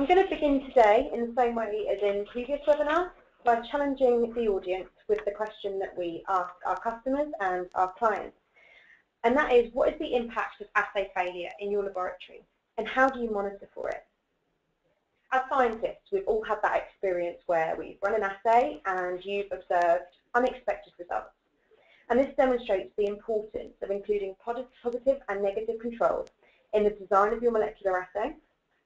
I'm going to begin today in the same way as in previous webinars by challenging the audience with the question that we ask our customers and our clients. And that is, what is the impact of assay failure in your laboratory and how do you monitor for it? As scientists, we've all had that experience where we've run an assay and you've observed unexpected results. And this demonstrates the importance of including positive and negative controls in the design of your molecular assay,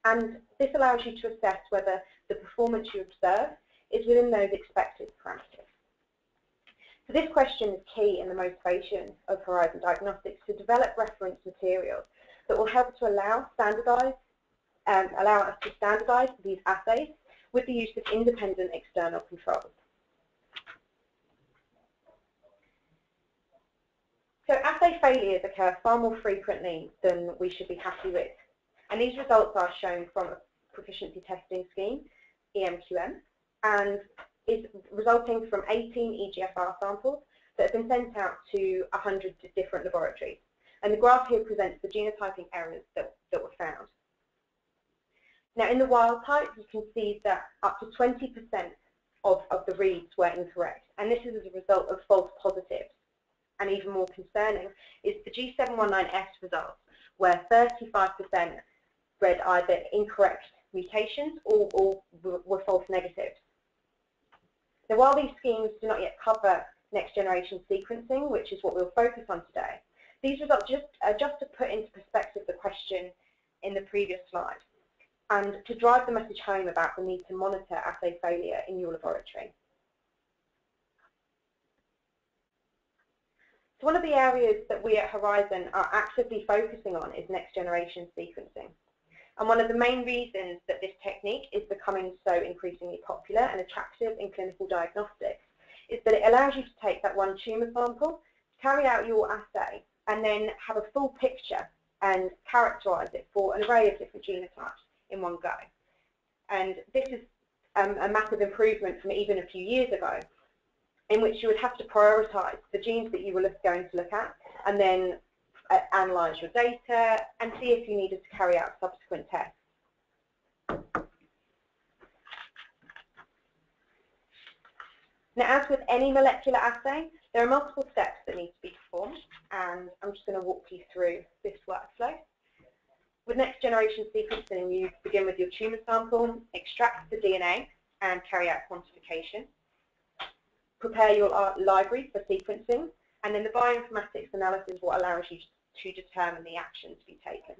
and this allows you to assess whether the performance you observe is within those expected parameters. So this question is key in the motivation of Horizon Diagnostics to develop reference materials that will help to allow us to standardise these assays with the use of independent external controls. So assay failures occur far more frequently than we should be happy with. And these results are shown from a proficiency testing scheme, EMQM, and is resulting from 18 EGFR samples that have been sent out to 100 different laboratories. And the graph here presents the genotyping errors that were found. Now in the wild type, you can see that up to 20% of the reads were incorrect. And this is as a result of false positives. And even more concerning is the G719S results, where 35% read either incorrect mutations or were false negatives. Now, while these schemes do not yet cover next-generation sequencing, which is what we'll focus on today, these results are just to put into perspective the question in the previous slide and to drive the message home about the need to monitor assay failure in your laboratory. So one of the areas that we at Horizon are actively focusing on is next-generation sequencing. And one of the main reasons that this technique is becoming so increasingly popular and attractive in clinical diagnostics is that it allows you to take that one tumour sample, carry out your assay, and then have a full picture and characterise it for an array of different genotypes in one go. And this is a massive improvement from even a few years ago, in which you would have to prioritise the genes that you were going to look at and then analyse your data and see if you needed to carry out subsequent tests. Now, as with any molecular assay, there are multiple steps that need to be performed, and I'm just going to walk you through this workflow. With next generation sequencing, you begin with your tumour sample, extract the DNA and carry out quantification. Prepare your library for sequencing, and then the bioinformatics analysis will allow you to determine the action to be taken.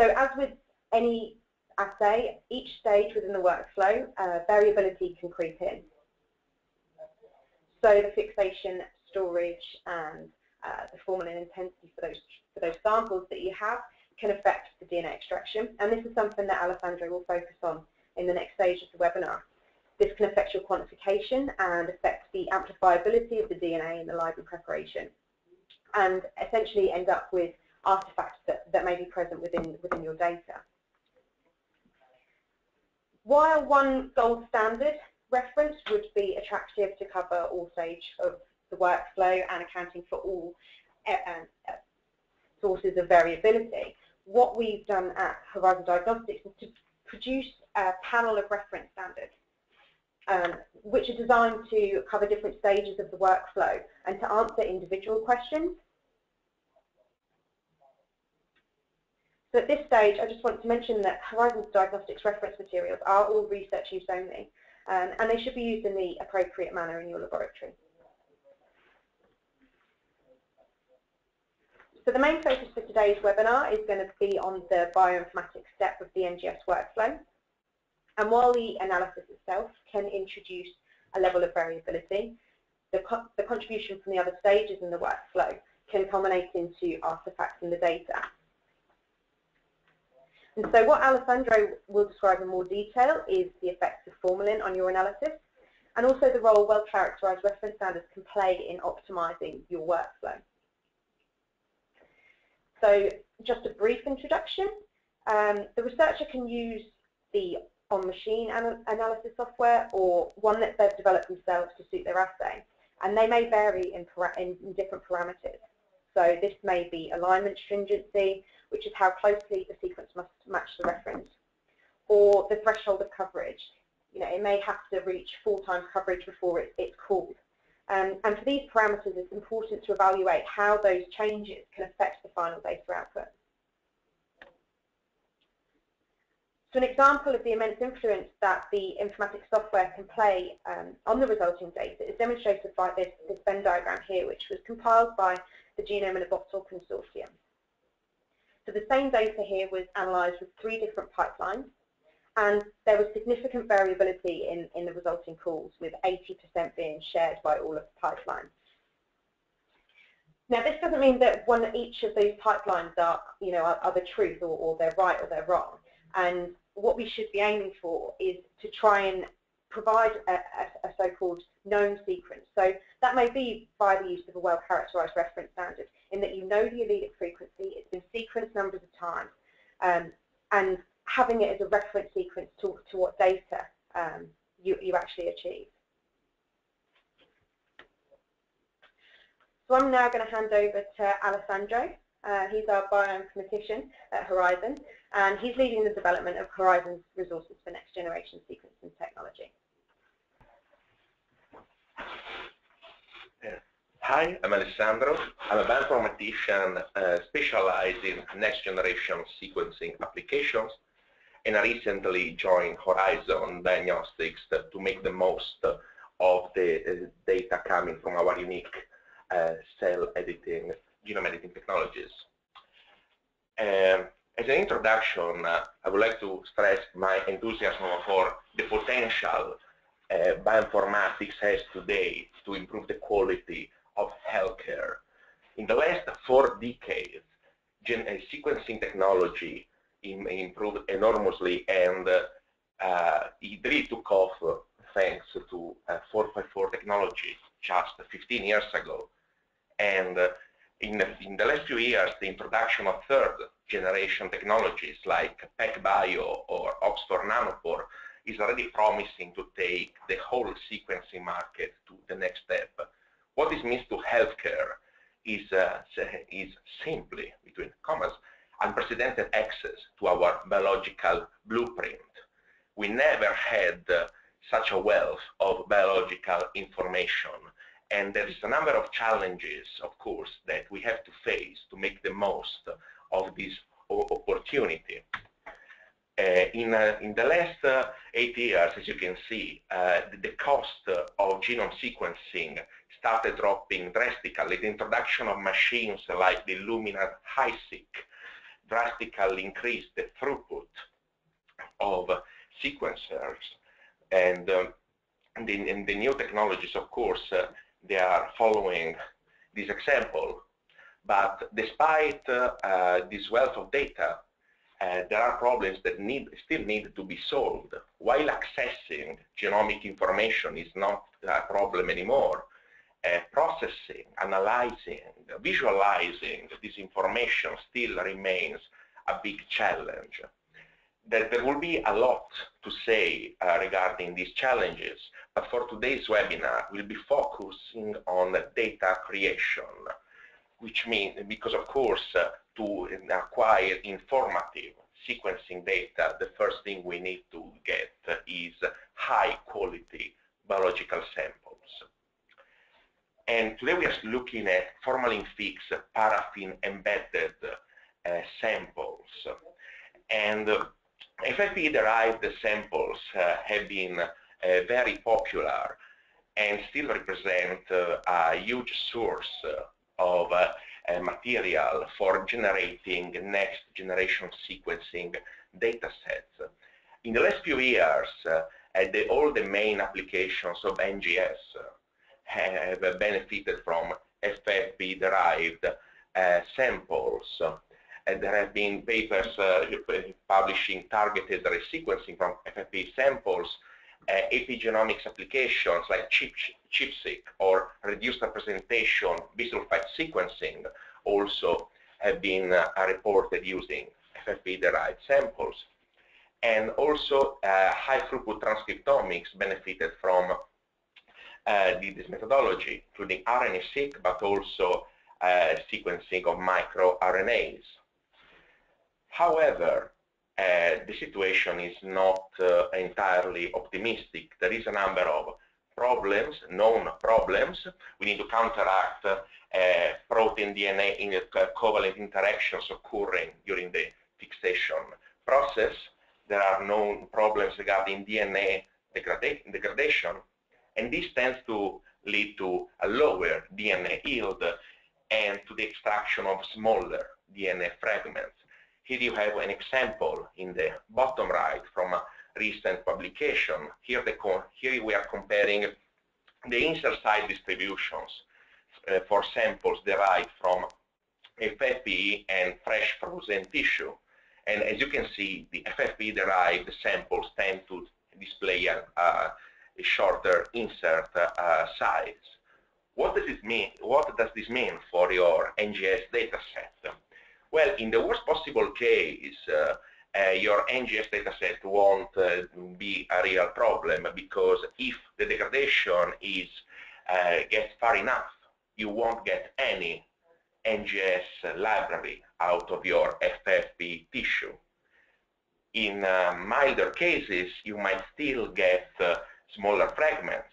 So as with any assay, each stage within the workflow, variability can creep in. So the fixation, storage, and the formalin intensity for those samples that you have can affect the DNA extraction, and this is something that Alessandro will focus on in the next stage of the webinar. This can affect your quantification and affect the amplifiability of the DNA in the library preparation, and essentially end up with artifacts that may be present within your data. While one gold standard reference would be attractive to cover all stages of the workflow and accounting for all sources of variability, what we've done at Horizon Diagnostics is to produce a panel of reference standards, which are designed to cover different stages of the workflow and to answer individual questions. So at this stage, I just want to mention that Horizon Diagnostics reference materials are all research use only, and they should be used in the appropriate manner in your laboratory. So the main focus for today's webinar is going to be on the bioinformatics step of the NGS workflow. And while the analysis itself can introduce a level of variability, the contribution from the other stages in the workflow can culminate into artifacts in the data. And so what Alessandro will describe in more detail is the effects of formalin on your analysis, and also the role well-characterized reference standards can play in optimizing your workflow. So just a brief introduction. The researcher can use the on-machine analysis software or one that they've developed themselves to suit their assay, and they may vary in different parameters. So this may be alignment stringency, which is how closely the sequence must match the reference or the threshold of coverage. You know, it may have to reach full-time coverage before it's called. And for these parameters, it's important to evaluate how those changes can affect the final data output. So an example of the immense influence that the informatics software can play on the resulting data is demonstrated by this Venn diagram here, which was compiled by the Genome-in-a-Bottle Consortium. So the same data here was analysed with 3 different pipelines, and there was significant variability in the resulting calls, with 80% being shared by all of the pipelines. Now, this doesn't mean that each of those pipelines are, you know, are the truth, or they're right or they're wrong. And what we should be aiming for is to try and provide a so-called known sequence. So that may be by the use of a well-characterised reference standard, in that you know the allelic frequency, it's been sequenced numbers of times, and having it as a reference sequence to what data you actually achieve. So I'm now going to hand over to Alessandro. He's our bioinformatician at Horizon, and he's leading the development of Horizon's resources for next-generation sequencing technology. Hi, I'm Alessandro. I'm a bioinformatician specialized in next-generation sequencing applications, and I recently joined Horizon Diagnostics to make the most of the data coming from our unique cell editing genome editing technologies. As an introduction, I would like to stress my enthusiasm for the potential bioinformatics has today to improve the quality of healthcare. In the last 4 decades, sequencing technology improved enormously, and it really took off thanks to 454 technology just 15 years ago. And in the last few years, the introduction of third-generation technologies like PacBio or Oxford Nanopore is already promising to take the whole sequencing market to the next step. What this means to healthcare is simply, between commas, unprecedented access to our biological blueprint. We never had such a wealth of biological information. And there is a number of challenges, of course, that we have to face to make the most of this opportunity. In the last 8 years, as you can see, the cost of genome sequencing started dropping drastically. The introduction of machines like the Illumina HiSeq drastically increased the throughput of sequencers. And the new technologies, of course, they are following this example. But despite this wealth of data, there are problems that still need to be solved. While accessing genomic information is not a problem anymore, processing, analyzing, visualizing this information still remains a big challenge. There will be a lot to say regarding these challenges, but for today's webinar, we'll be focusing on data creation, which means, because of course, to acquire informative sequencing data, the first thing we need to get is high-quality biological samples. And today we are looking at formalin-fixed, paraffin-embedded samples. And FFPE-derived samples have been very popular and still represent a huge source of material for generating next-generation sequencing data sets. In the last few years, all the main applications of NGS have benefited from FFPE-derived samples. There have been papers publishing targeted resequencing from FFPE samples, epigenomics applications like ChIP-seq or reduced representation bisulfite sequencing also have been reported using FFPE-derived samples. And also high-throughput transcriptomics benefited from this methodology, including RNA-seq, but also sequencing of microRNAs. However, the situation is not entirely optimistic. There is a number of problems, known problems. We need to counteract protein DNA covalent interactions occurring during the fixation process. There are known problems regarding DNA degradation, and this tends to lead to a lower DNA yield and to the extraction of smaller DNA fragments. Here you have an example in the bottom right from a recent publication. Here, here we are comparing the insert site distributions for samples derived from FFPE and fresh frozen tissue. And as you can see, the FFPE-derived samples tend to display a shorter insert size. What does it mean? What does this mean for your NGS dataset? Well, in the worst possible case, your NGS dataset won't be a real problem, because if the degradation is gets far enough, you won't get any NGS library out of your FFPE tissue. In milder cases, you might still get smaller fragments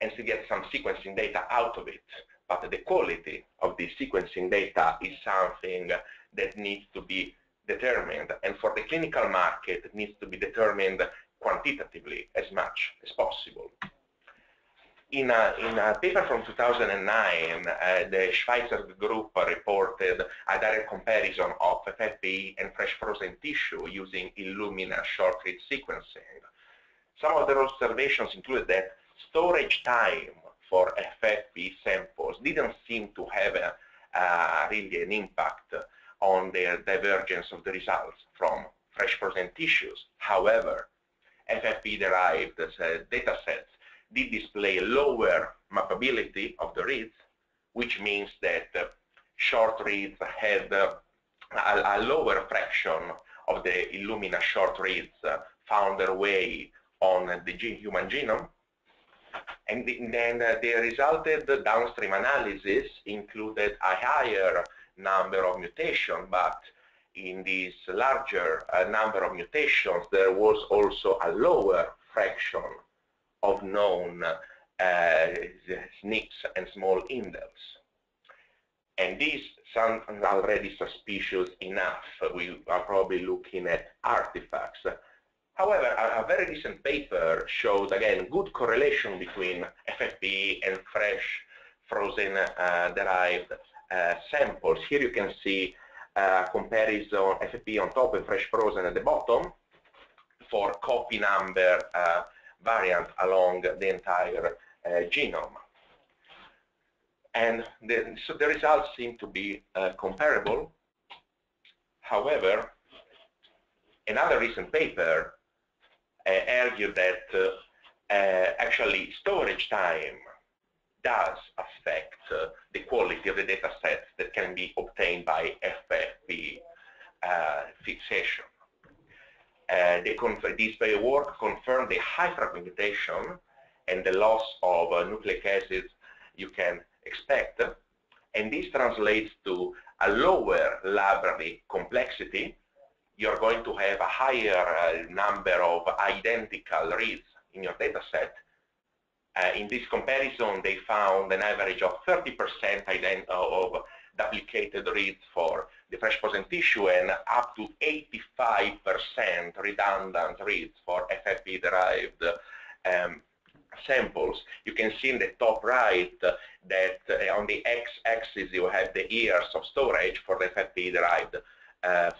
and still get some sequencing data out of it, but the quality of the sequencing data is something that needs to be determined, and for the clinical market, it needs to be determined quantitatively as much as possible. In a paper from 2009, the Schweitzer group reported a direct comparison of FFPE and fresh frozen tissue using Illumina short-read sequencing. Some of their observations included that storage time for FFPE samples didn't seem to have really an impact on their divergence of the results from fresh frozen tissues. However, FFPE-derived datasets did display lower mappability of the reads, which means that short reads had a lower fraction of the Illumina short reads found their way on the human genome. And then the resulted downstream analysis included a higher number of mutations, but in this larger number of mutations, there was also a lower fraction of known SNPs and small indels. And these sound already suspicious enough. We are probably looking at artifacts. However, a very recent paper showed, again, good correlation between FFPE and fresh frozen derived samples. Here you can see comparison FFPE on top and fresh frozen at the bottom for copy number variant along the entire genome. And so the results seem to be comparable. However, another recent paper argued that actually storage time does affect the quality of the data sets that can be obtained by FFPE fixation. This work confirmed the high fragmentation and the loss of nucleic acids you can expect, and this translates to a lower library complexity. You're going to have a higher number of identical reads in your data set. In this comparison, they found an average of 30% of duplicated reads for the fresh frozen tissue and up to 85% redundant reads for FFPE-derived samples. You can see in the top right that on the x-axis you have the years of storage for the FFPE-derived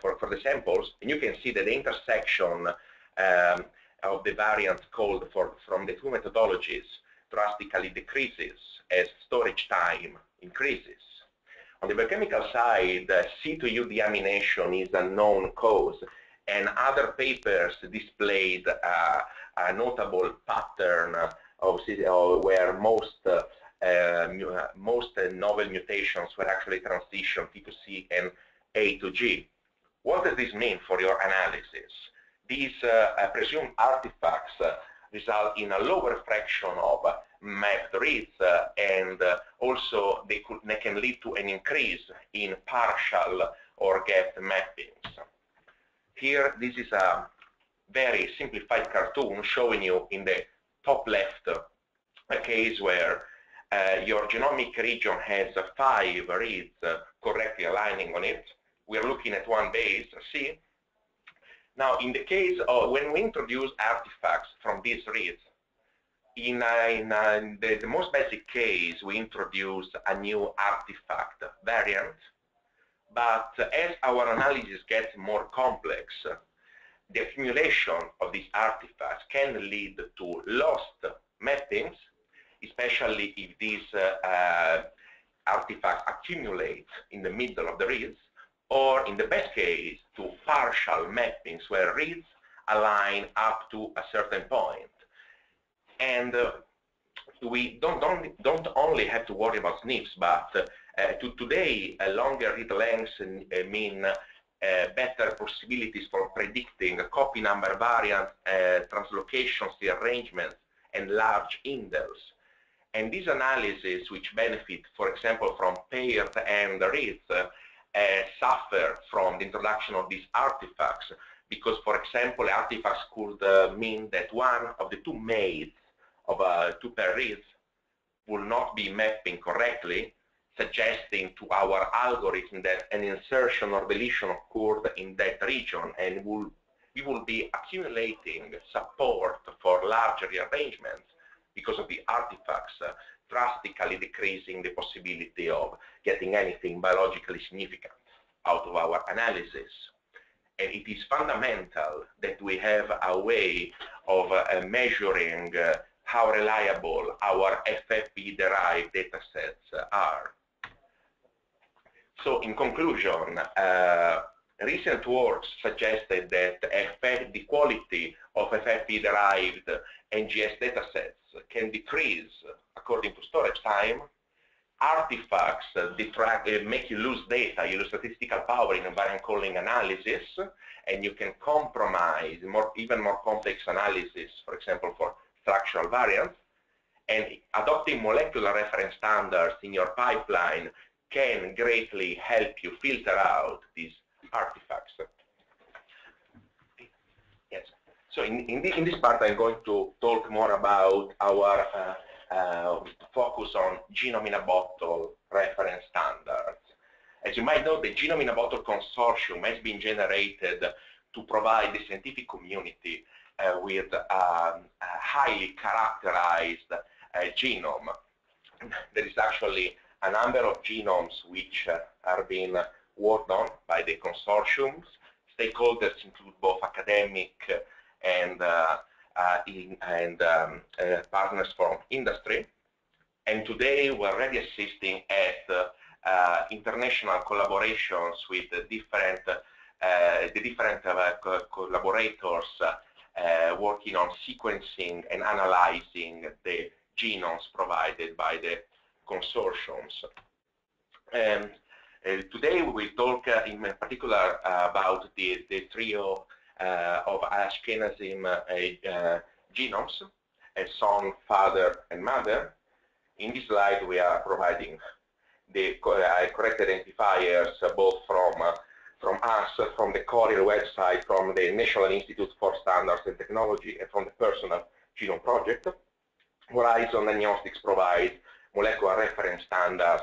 for the samples, and you can see that the intersection of the variant called from the two methodologies drastically decreases as storage time increases. On the biochemical side, C2U deamination is a known cause, and other papers displayed a notable pattern of where most novel mutations were actually transitioned T to C and A to G. What does this mean for your analysis? These presumed artifacts result in a lower fraction of mapped reads, and also they can lead to an increase in partial or gap mappings. Here, this is a very simplified cartoon showing you in the top left a case where your genomic region has 5 reads correctly aligning on it. We are looking at one base, C. Now, in the case of when we introduce artifacts from these reads, in the most basic case, we introduce a new artifact variant, but as our analysis gets more complex, the accumulation of these artifacts can lead to lost mappings, especially if these artifacts accumulate in the middle of the reads, or in the best case, to partial mappings where reads align up to a certain point. And we don't only have to worry about SNPs, but today, longer read lengths mean better possibilities for predicting copy number variants, translocations, rearrangements, and large indels. And this analysis, which benefit, for example, from paired end reads, suffer from the introduction of these artifacts, because, for example, artifacts could mean that one of the two mates of two pair reads will not be mapping correctly, suggesting to our algorithm that an insertion or deletion occurred in that region, and we will be accumulating support for larger rearrangements because of the artifacts, drastically decreasing the possibility of getting anything biologically significant out of our analysis. And it is fundamental that we have a way of measuring how reliable our FFPE-derived datasets are. So in conclusion, recent works suggested that the quality of FFPE-derived NGS datasets can decrease according to storage time. Artifacts detract, make you lose data, you lose statistical power in variant calling analysis, and you can compromise even more complex analysis, for example, for structural variants. And adopting molecular reference standards in your pipeline can greatly help you filter out these artifacts. Yes. So in this part, I'm going to talk more about our focus on Genome-in-a-Bottle reference standards. As you might know, the Genome-in-a-Bottle consortium has been generated to provide the scientific community with a highly characterized genome. There is actually a number of genomes which are being worked on by the consortiums. Stakeholders include both academic and partners from industry. And today we're already assisting at international collaborations with the different collaborators working on sequencing and analyzing the genomes provided by the consortiums. Today we will talk in particular about the trio of Ashkenazi genomes, son, father, and mother. In this slide, we are providing the correct identifiers both from us, from the Coriell website, from the National Institute for Standards and Technology, and from the Personal Genome Project. Horizon Diagnostics provides molecular reference standards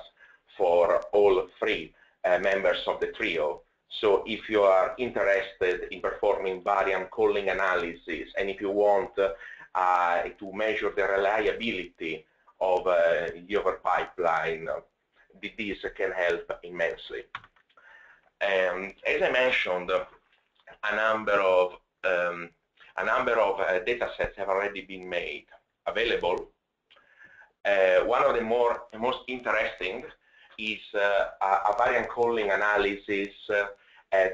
for all three members of the trio. So if you are interested in performing variant calling analysis, and if you want to measure the reliability of your pipeline, this can help immensely. And as I mentioned, a number of datasets have already been made available. One of the most interesting is a variant calling analysis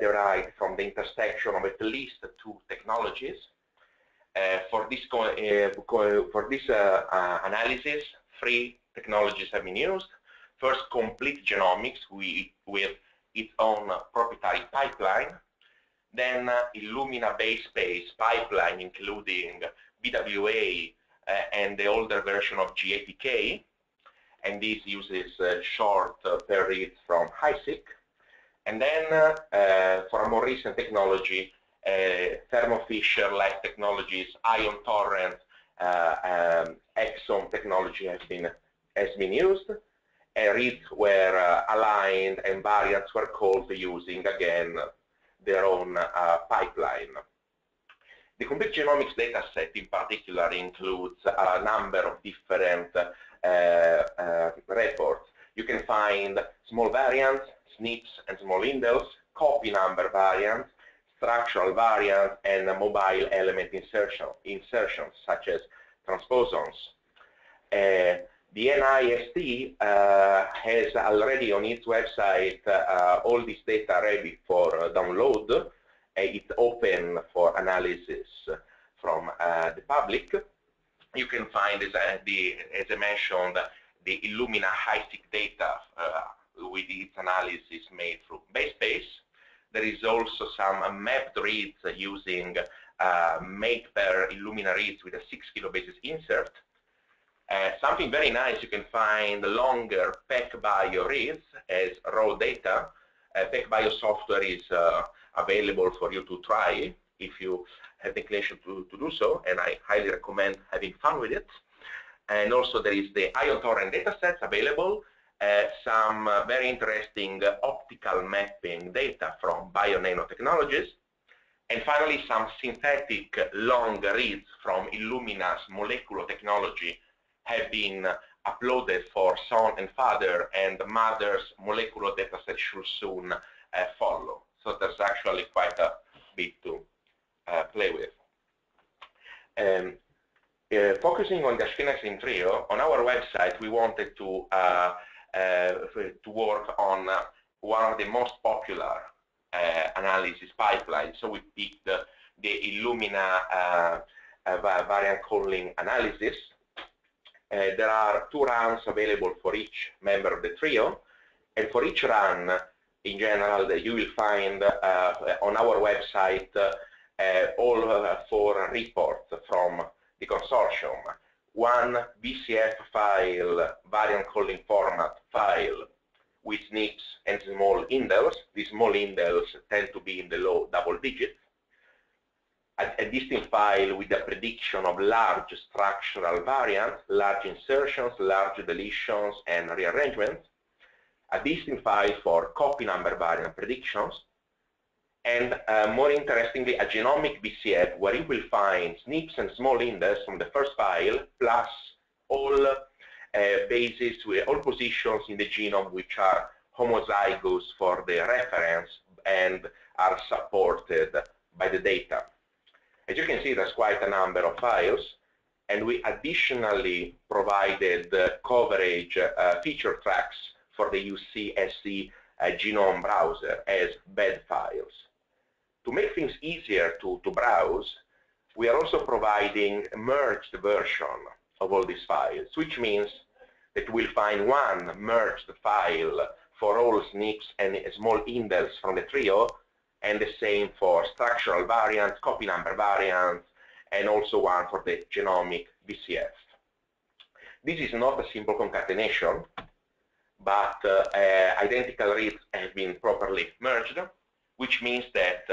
derived from the intersection of at least 2 technologies. For this analysis, 3 technologies have been used. First, Complete Genomics with its own proprietary pipeline. Then, Illumina base space pipeline, including BWA and the older version of GATK. And this uses short pair reads from HiSeq. And then, for a more recent technology, Thermo Fisher-like technologies, Ion Torrent, Exome technology has been used. Reads were aligned and variants were called using, again, their own pipeline. The complete genomics data set in particular includes a number of different reports. You can find small variants, SNPs and small indels, copy number variants, structural variants, and mobile element insertions such as transposons. The NIST has already on its website all this data ready for download. It's open for analysis from the public. You can find, as I mentioned, the Illumina HiSeq data with its analysis made through BaseSpace. There is also some mapped reads using mate pair Illumina reads with a 6 kilobases insert. Something very nice, you can find longer PacBio reads as raw data. PacBio software is available for you to try if you have the inclination to do so, and I highly recommend having fun with it. And also there is the Ion Torrent data sets available, some very interesting optical mapping data from bioNano Technologies, and finally some synthetic long reads from Illumina's molecular technology have been uploaded for son and father, and mother's molecular data set should soon follow. So there's actually quite a bit to play with. Focusing on the Ashkenazi trio, on our website we wanted to work on one of the most popular analysis pipelines, so we picked the Illumina variant calling analysis. There are 2 rounds available for each member of the trio, and for each run, in general, you will find on our website all 4 reports from the consortium. 1 BCF file, variant calling format file with SNPs and small indels. These small indels tend to be in the low double digits. A distinct file with a prediction of large structural variants, large insertions, large deletions, and rearrangements. A distinct file for copy number variant predictions, and more interestingly, a genomic BCF where you will find SNPs and small indels from the first file, plus all bases, all positions in the genome which are homozygous for the reference and are supported by the data. As you can see, there's quite a number of files, and we additionally provided coverage feature tracks for the UCSC genome browser as bed files. To make things easier to browse, we are also providing a merged version of all these files, which means that we'll find one merged file for all SNPs and small indels from the trio, and the same for structural variants, copy number variants, and also one for the genomic BCF. This is not a simple concatenation, but identical reads have been properly merged, which means that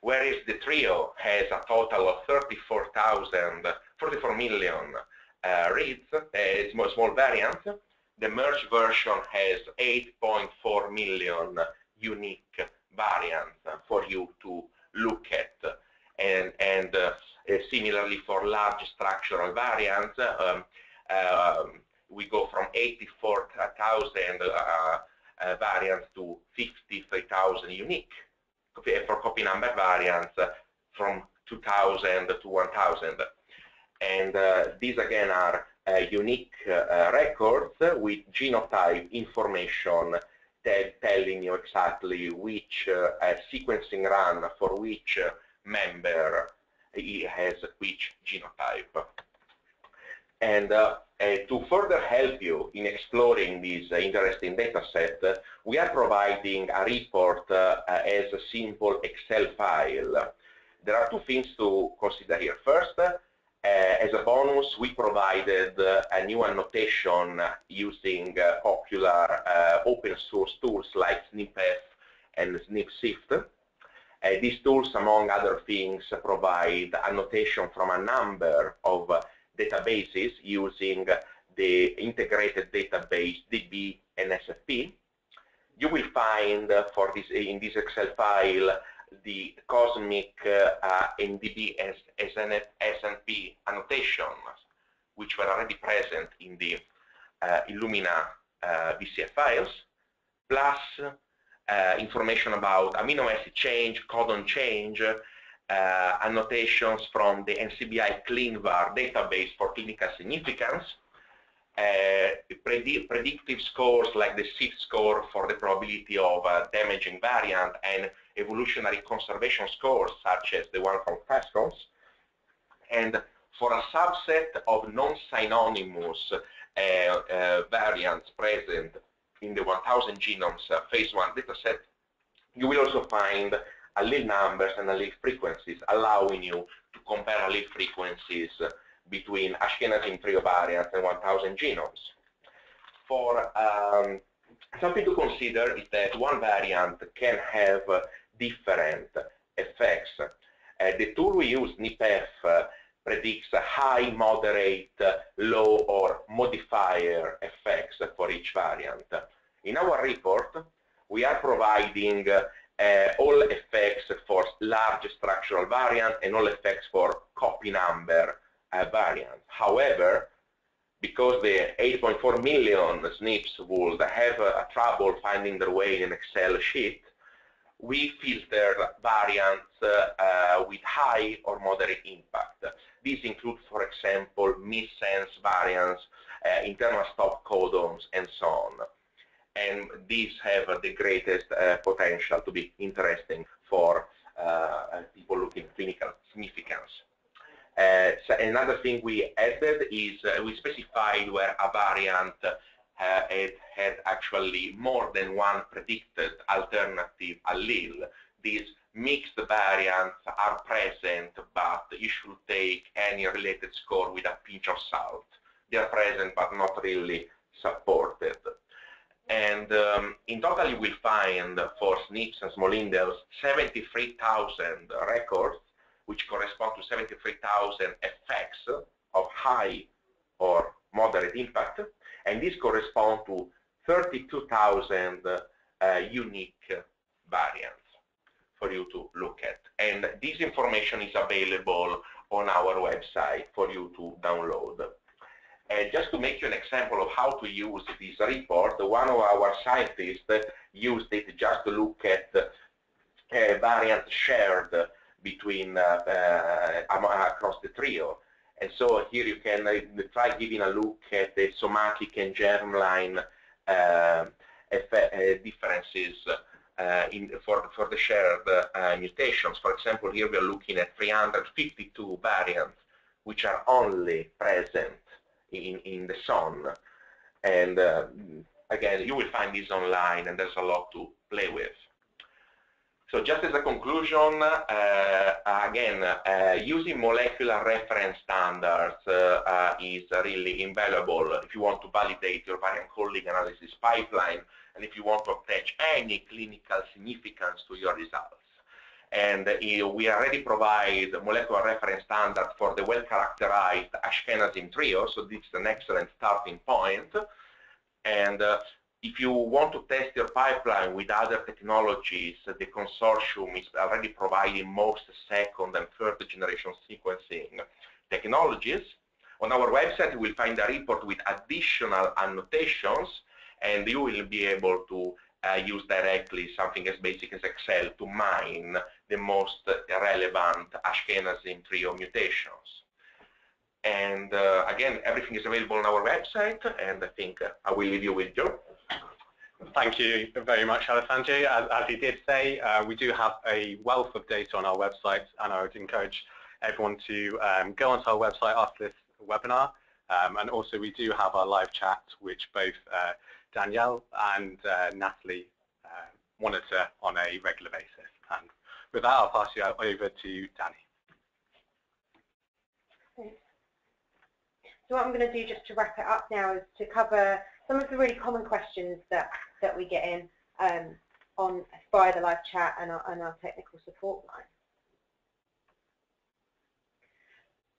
whereas the trio has a total of 44 million reads, small variants, the merged version has 8.4 million unique variants for you to look at, and similarly for large structural variants, we go from 84,000 variants to 53,000 unique. For copy number variants, from 2,000 to 1,000. And these again are unique records with genotype information telling you exactly which sequencing run for which member has which genotype. And to further help you in exploring this interesting data set, we are providing a report as a simple Excel file. There are 2 things to consider here. First, as a bonus, we provided a new annotation using popular open source tools like SNP-SIFT and SNP-SIFT. These tools, among other things, provide annotation from a number of databases using the integrated database DB SNP. You will find for this, in this Excel file, the COSMIC and DB SNP annotations, which were already present in the Illumina VCF files, plus information about amino acid change, codon change, annotations from the NCBI ClinVar database for clinical significance, predictive scores like the SIFT score for the probability of damaging variant, and evolutionary conservation scores such as the one from phastCons. And for a subset of non-synonymous variants present in the 1000 Genomes Phase 1 dataset, you will also find allele numbers and allele frequencies, allowing you to compare allele frequencies between Ashkenazi and trio variants and 1000 Genomes. For something to consider is that one variant can have different effects. The tool we use, NIPF, predicts high, moderate, low, or modifier effects for each variant. In our report, we are providing all effects for large structural variant and all effects for copy number variant. However, because the 8.4 million SNPs would have trouble finding their way in an Excel sheet, we filter variants with high or moderate impact. These include, for example, missense variants, internal stop codons, and so on. And these have the greatest potential to be interesting for people looking at clinical significance. So another thing we added is we specified where a variant it had actually more than one predicted alternative allele. These mixed variants are present, but you should take any related score with a pinch of salt. They are present but not really supported. And in total you will find for SNPs and small indels 73,000 records, which correspond to 73,000 effects of high or moderate impact, and these correspond to 32,000 unique variants for you to look at. And this information is available on our website for you to download. And just to make you an example of how to use this report, one of our scientists used it just to look at variants shared between across the trio. And so here you can try giving a look at the somatic and germline differences for the shared mutations. For example, here we are looking at 352 variants, which are only present in the SON. And again, you will find these online, and there's a lot to play with. So just as a conclusion, again, using molecular reference standards is really invaluable if you want to validate your variant calling analysis pipeline and if you want to attach any clinical significance to your results. And we already provide molecular reference standard for the well-characterized Ashkenazi trio, so this is an excellent starting point. And if you want to test your pipeline with other technologies, the consortium is already providing most second and third generation sequencing technologies. On our website, you will find a report with additional annotations, and you will be able to use directly something as basic as Excel to mine the most relevant Ashkenazi trio mutations. And again, everything is available on our website, and I think I will leave you with Joe. Thank you very much, Alessandro. As he did say, we do have a wealth of data on our website, and I would encourage everyone to go onto our website after this webinar. And also, we do have our live chat, which both Danielle and Natalie monitor on a regular basis. And with that, I'll pass you over to Danny. So what I'm going to do just to wrap it up now is to cover some of the really common questions that we get in on via the live chat and our technical support line.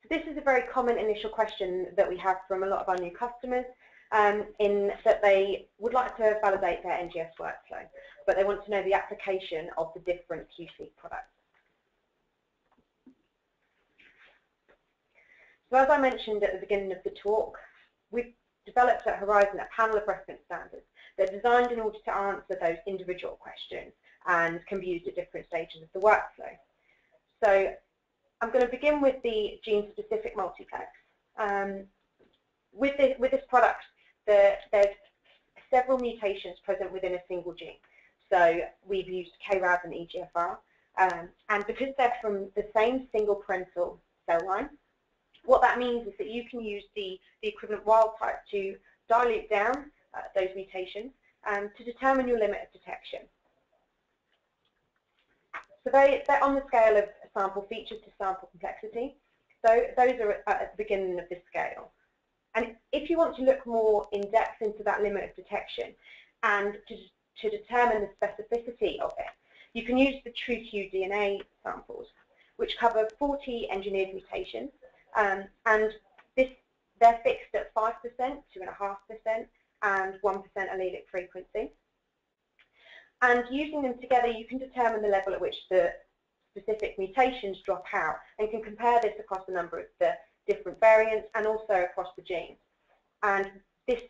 So this is a very common initial question that we have from a lot of our new customers, in that they would like to validate their NGS workflow, but they want to know the application of the different QC products. So as I mentioned at the beginning of the talk, we've developed at Horizon a panel of reference standards. They're designed in order to answer those individual questions and can be used at different stages of the workflow. So I'm going to begin with the gene-specific multiplex. With this product, there's several mutations present within a single gene. So we've used KRAS and EGFR. And because they're from the same single parental cell line, what that means is that you can use the equivalent wild type to dilute down those mutations to determine your limit of detection. So they're on the scale of sample features to sample complexity. So those are at the beginning of this scale. And if you want to look more in depth into that limit of detection and to determine the specificity of it, you can use the TrueQ DNA samples, which cover 40 engineered mutations. And they're fixed at 5%, 2.5%, and 1% allelic frequency. And using them together, you can determine the level at which the specific mutations drop out, and can compare this across a number of the different variants and also across the genes. And this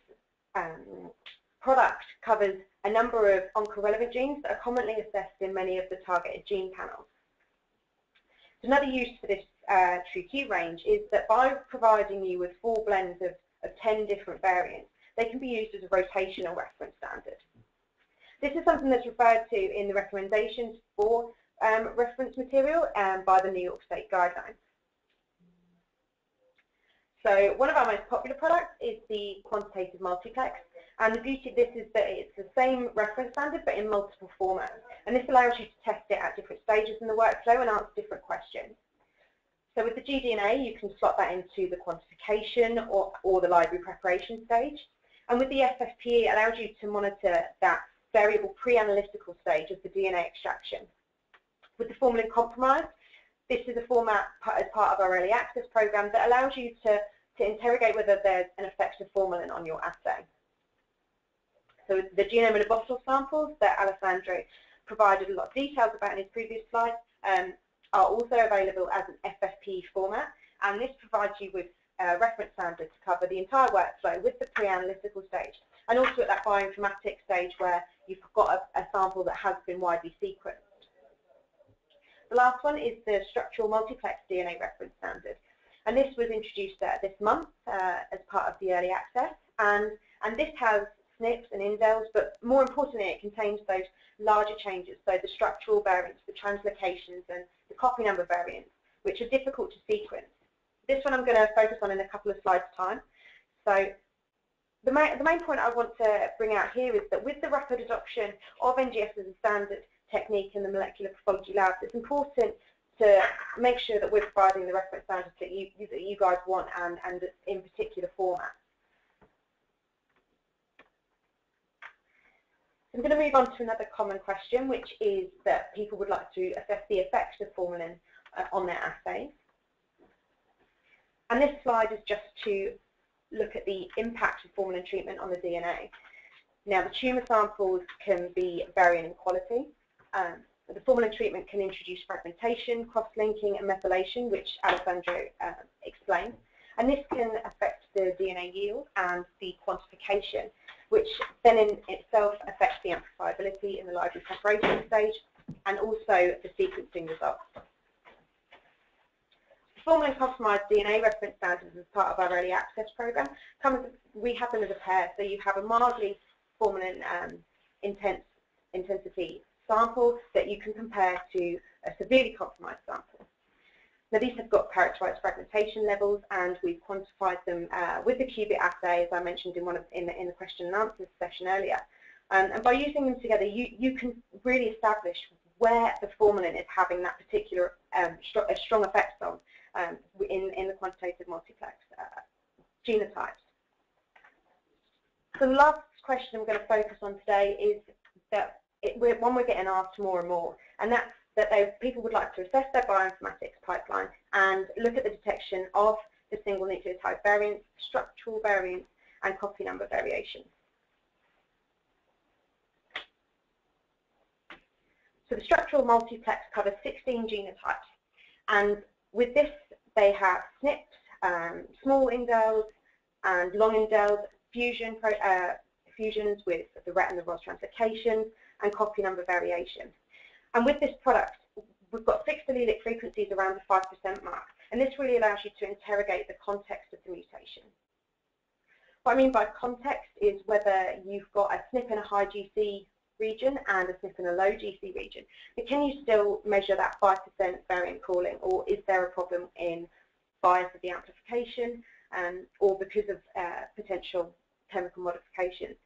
product covers a number of oncorelevant genes that are commonly assessed in many of the targeted gene panels. Another use for this TrueQ range is that by providing you with four blends of 10 different variants, they can be used as a rotational reference standard. This is something that's referred to in the recommendations for reference material by the New York State guidelines. So one of our most popular products is the quantitative multiplex, and the beauty of this is that it's the same reference standard but in multiple formats, and this allows you to test it at different stages in the workflow and answer different questions. So with the gDNA, you can slot that into the quantification or the library preparation stage, and with the FFPE, it allows you to monitor that variable pre-analytical stage of the DNA extraction. With the formalin compromised, this is a format as part of our early access program that allows you to interrogate whether there's an effect of formalin on your assay. So the genome-in-a-bottle samples that Alessandro provided a lot of details about in his previous slide are also available as an FFPE format, and this provides you with a reference standard to cover the entire workflow with the pre-analytical stage, and also at that bioinformatics stage where you've got a sample that has been widely sequenced. The last one is the structural multiplex DNA reference standard, and this was introduced this month as part of the early access, and this has SNPs and indels, but more importantly, it contains those larger changes, so the structural variants, the translocations, and the copy number variants, which are difficult to sequence. This one I'm going to focus on in a couple of slides' time. So the main point I want to bring out here is that with the rapid adoption of NGS as a standard technique in the molecular pathology labs, it's important to make sure that we're providing the reference standards that you guys want, and in particular formats. I'm going to move on to another common question, which is that people would like to assess the effects of formalin on their assays. And this slide is just to look at the impact of formalin treatment on the DNA. Now, the tumour samples can be varying in quality. The formalin treatment can introduce fragmentation, cross-linking, and methylation, which Alessandro explained. And this can affect the DNA yield and the quantification, which then in itself affects the amplifiability in the library preparation stage and also the sequencing results. The formalin compromised DNA reference standards as part of our early access program comes, we have them as a pair, so you have a mildly formalin intensity sample that you can compare to a severely compromised sample. Now, these have got characterized fragmentation levels, and we've quantified them with the qubit assay, as I mentioned in the question and answers session earlier. And by using them together, you can really establish where the formalin is having that particular strong effect on in the quantitative multiplex genotypes. So the last question I'm going to focus on today is that one we're getting asked more and more, and that's that people would like to assess their bioinformatics pipeline and look at the detection of the single nucleotide variants, structural variants, and copy number variations. So the structural multiplex covers 16 genotypes, and with this they have SNPs, small indels and long indels, fusions with the RET and the ROS translocations, and copy number variation. And with this product, we've got fixed allelic frequencies around the 5% mark, and this really allows you to interrogate the context of the mutation. What I mean by context is whether you've got a SNP in a high GC region and a SNP in a low GC region, but can you still measure that 5% variant calling, or is there a problem in bias of the amplification, or because of potential chemical modifications?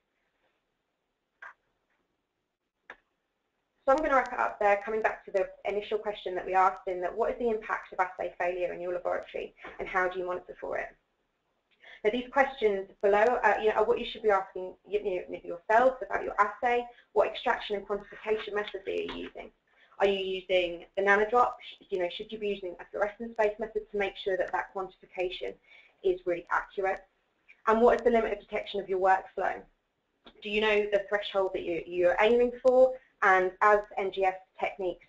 So I'm going to wrap it up there, coming back to the initial question that we asked in that what is the impact of assay failure in your laboratory and how do you monitor for it? Now these questions below are what you should be asking yourselves about your assay. What extraction and quantification methods are you using? Are you using the nanodrop? Should you be using a fluorescence-based method to make sure that that quantification is really accurate? And what is the limit of detection of your workflow? Do you know the threshold that you're aiming for? And as NGS techniques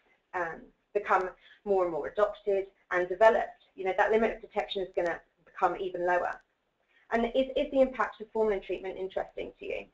become more and more adopted and developed, that limit of detection is going to become even lower. And is the impact of formalin treatment interesting to you?